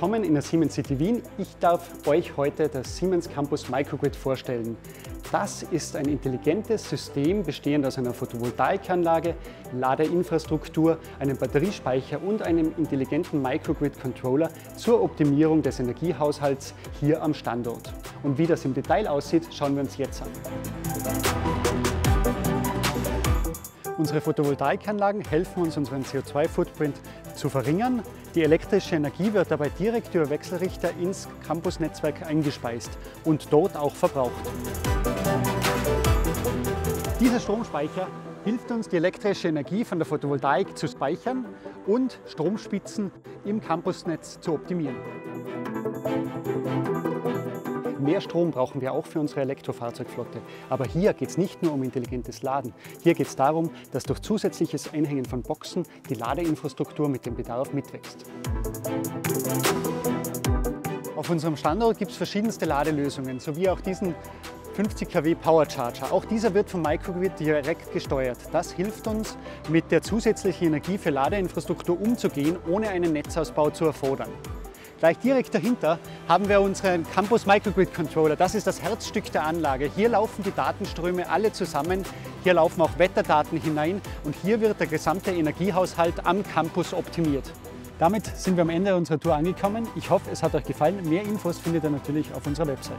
willkommen in der Siemens City Wien. Ich darf euch heute das Siemens Campus Microgrid vorstellen. Das ist ein intelligentes System, bestehend aus einer Photovoltaikanlage, Ladeinfrastruktur, einem Batteriespeicher und einem intelligenten Microgrid-Controller zur Optimierung des Energiehaushalts hier am Standort. Und wie das im Detail aussieht, schauen wir uns jetzt an. Unsere Photovoltaikanlagen helfen uns, unseren CO2-Footprint zu verringern. Die elektrische Energie wird dabei direkt über Wechselrichter ins Campusnetzwerk eingespeist und dort auch verbraucht. Dieser Stromspeicher hilft uns, die elektrische Energie von der Photovoltaik zu speichern und Stromspitzen im Campusnetz zu optimieren. Mehr Strom brauchen wir auch für unsere Elektrofahrzeugflotte. Aber hier geht es nicht nur um intelligentes Laden. Hier geht es darum, dass durch zusätzliches Einhängen von Boxen die Ladeinfrastruktur mit dem Bedarf mitwächst. Auf unserem Standort gibt es verschiedenste Ladelösungen, sowie auch diesen 50 kW Power Charger. Auch dieser wird vom Microgrid direkt gesteuert. Das hilft uns, mit der zusätzlichen Energie für Ladeinfrastruktur umzugehen, ohne einen Netzausbau zu erfordern. Gleich direkt dahinter haben wir unseren Campus Microgrid Controller. Das ist das Herzstück der Anlage. Hier laufen die Datenströme alle zusammen. Hier laufen auch Wetterdaten hinein und hier wird der gesamte Energiehaushalt am Campus optimiert. Damit sind wir am Ende unserer Tour angekommen. Ich hoffe, es hat euch gefallen. Mehr Infos findet ihr natürlich auf unserer Website.